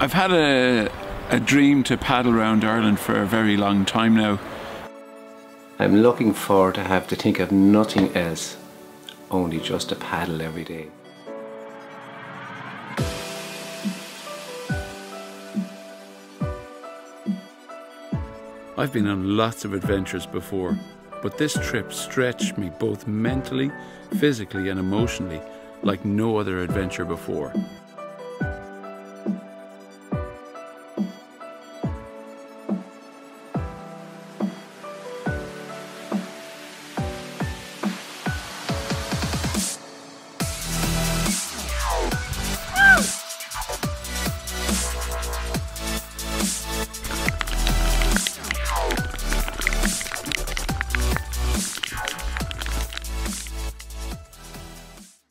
I've had a dream to paddle around Ireland for a very long time now. I'm looking forward to have to think of nothing else, only just to paddle every day. I've been on lots of adventures before, but this trip stretched me both mentally, physically and emotionally like no other adventure before.